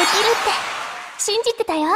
きるって信じてたよ。